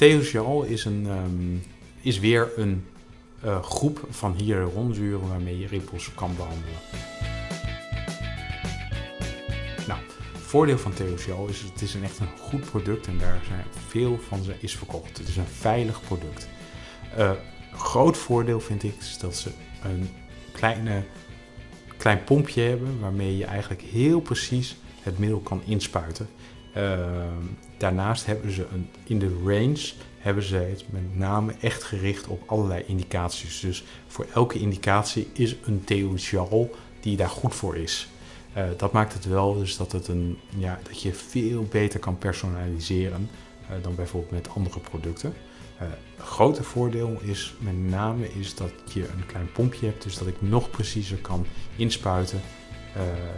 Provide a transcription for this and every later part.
Teosyal is weer een groep van hyaluronzuur waarmee je rimpels kan behandelen. Nou, het voordeel van Teosyal is dat het is echt een goed product en daar zijn veel van ze is verkocht. Het is een veilig product. Groot voordeel vind ik is dat ze een klein pompje hebben waarmee je eigenlijk heel precies het middel kan inspuiten. Daarnaast hebben ze in de range het met name echt gericht op allerlei indicaties. Dus voor elke indicatie is een Teosyal die daar goed voor is. Dat maakt het wel dus dat, dat je veel beter kan personaliseren dan bijvoorbeeld met andere producten. Het grote voordeel is met name dat je een klein pompje hebt, dus dat ik nog preciezer kan inspuiten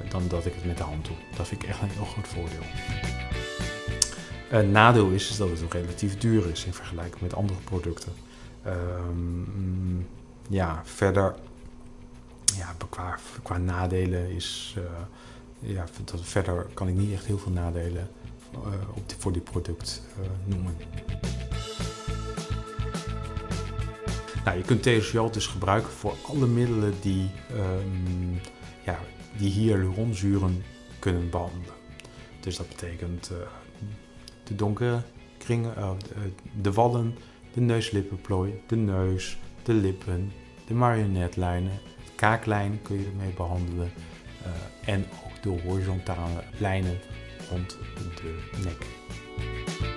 dan dat ik het met de hand doe. Dat vind ik echt een heel groot voordeel. Een nadeel is dat het ook relatief duur is in vergelijking met andere producten. Verder, qua nadelen is verder kan ik niet echt heel veel nadelen voor dit product noemen. Nou, je kunt Teosyal dus gebruiken voor alle middelen die, die hyaluronzuren kunnen behandelen. Dus dat betekent de donkere kringen, de wadden, de neuslippenplooi, de neus, de lippen, de marionetlijnen, het kaaklijn kun je ermee behandelen en ook de horizontale lijnen rond de nek.